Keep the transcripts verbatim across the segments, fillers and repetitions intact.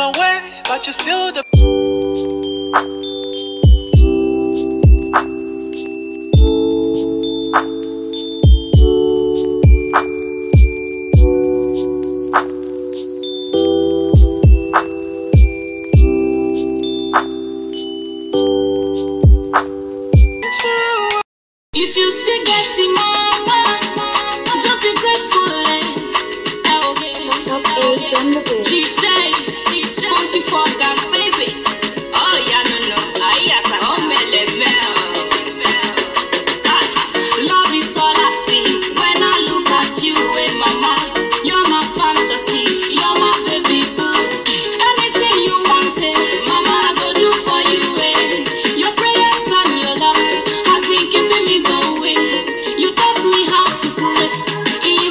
my way, but you still the If you still getting mama, I'm just be grateful. I will be top age on the bridge. Before that baby. Oh yeah, no no, I am a homele. Love is all I see. When I look at you and my mind, you're my fantasy, you're my baby boo. Anything you want, mama, I go do for you. Your prayers and your love has been keeping me going. You taught me how to pray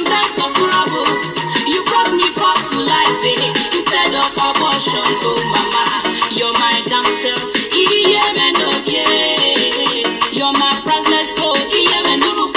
in times of troubles. You brought me forth to life, eh? Instead of abortion. Oh mama, you're my damn self. Iye men, okay. You're my priceless gold. Iye men,